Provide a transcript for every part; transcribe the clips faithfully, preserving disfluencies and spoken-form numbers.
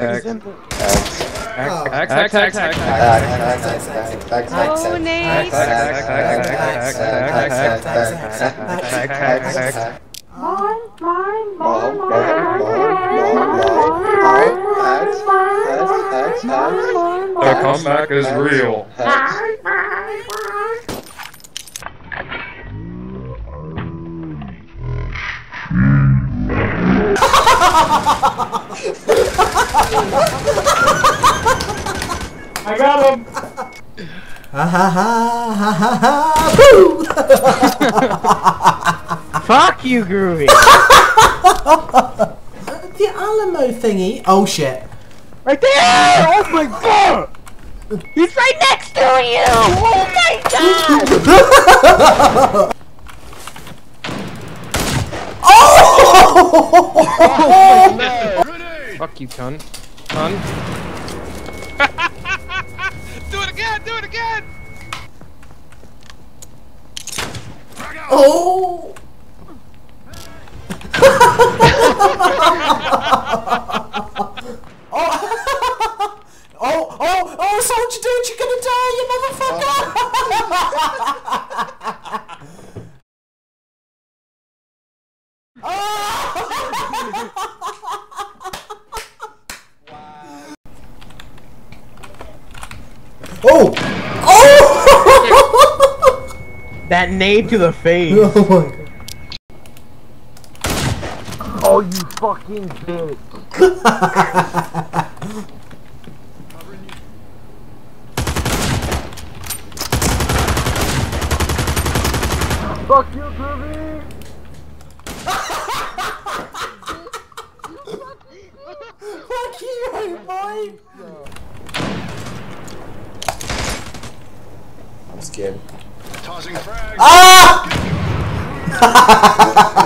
Axe. Axe. Axe. Axe. Axe. Oh, Nate. Axe. Mine, mine, mine, mine. The comeback is real. I got him! Ha ha ha ha ha ha! Boo! Fuck you, Groovy! The Alamo thingy. Oh shit! Right there! Oh my god! He's right next to you! Oh my god! Oh no. Fuck you, cunt. Cunt. Do it again! Do it again! Oh! Oh! Oh! Oh! Oh! Soldier dude, you're gonna die, you motherfucker! Oh! Oh! Oh! That nade to the face. Oh my god. Oh, you fucking bitch. Fuck you, Groovy. Fuck you, boy. Scared. Tossing frags. Ah!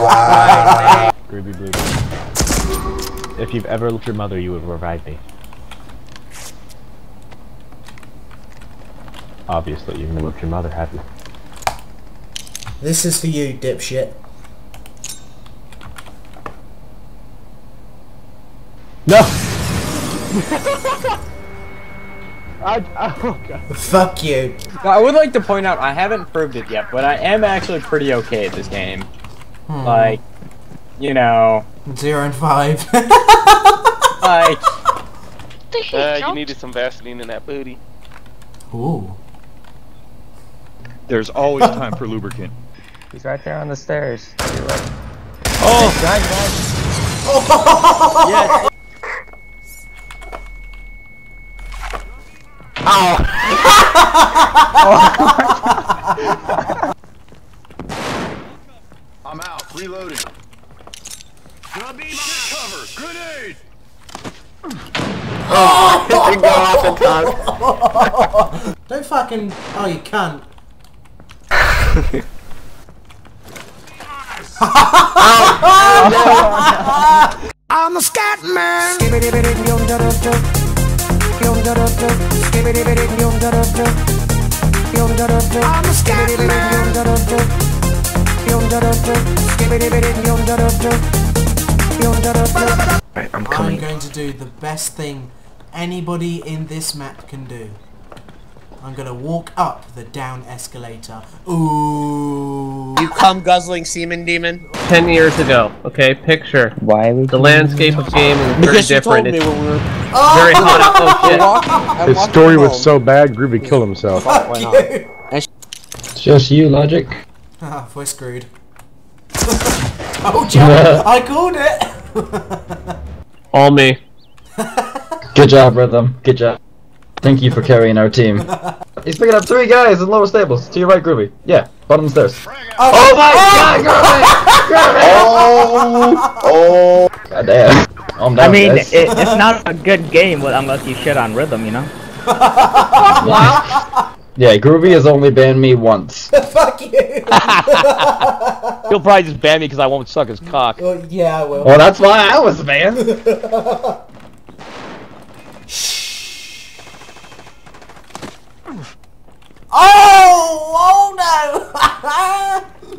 Wow. Groovy Blue. If you've ever looked your mother, you would revive me. Obviously, you've never looked your mother, have you? This is for you, dipshit. No. I, oh God. Fuck you. Now, I would like to point out, I haven't proved it yet, but I am actually pretty okay at this game. Hmm. Like, you know... Zero and five. Like... Uh, you needed some Vaseline in that booty. Ooh. There's always time for lubricant. He's right there on the stairs. You're right. Oh! Guys, guys. Oh! Yes. Oh. Oh. I'm out. Reloading. Grubby, cover. Grenade. Oh, it didn't go off in time. Don't fucking. Oh, you can't. Oh. I'm a scat man. I'm a scat man. Right, I'm coming. I'm going to do the best thing anybody in this map can do. I'm gonna walk up the down escalator. Ooh! You come guzzling semen demon? Ten years ago, okay, picture. Why are we the landscape of game is very because different. Told me it's when we were oh! Very hot. Oh, shit. His story was so bad, Groovy killed himself. Fuck you. It's just you, Logic. Ah, we're screwed. Oh, John, I called it. All me. Good job, Rhythm. Good job. Thank you for carrying our team. He's picking up three guys in lower stables. To your right, Groovy. Yeah, bottom stairs. Oh, oh my oh! God, Groovy! Groovy! Oh, oh, god damn. I'm down, I mean, it, it's not a good game with unless you shit on Rhythm, you know. Yeah. Yeah, Groovy has only banned me once. Fuck you. He'll probably just ban me because I won't suck his cock. Well, yeah, I will. Well, that's why I was banned. Oh! Oh no!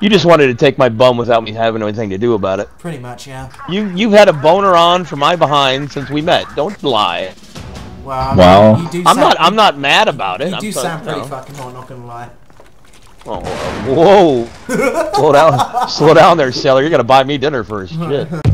You just wanted to take my bum without me having anything to do about it. Pretty much, yeah. You, you've had a boner on for my behind since we met. Don't lie. Well, wow. You do I'm sound, not. I'm not mad about it. You I'm do so, sound pretty no. fucking hot. Not gonna lie. Oh, whoa! Slow down. Slow down there, Sailor. You're gonna buy me dinner first. Shit.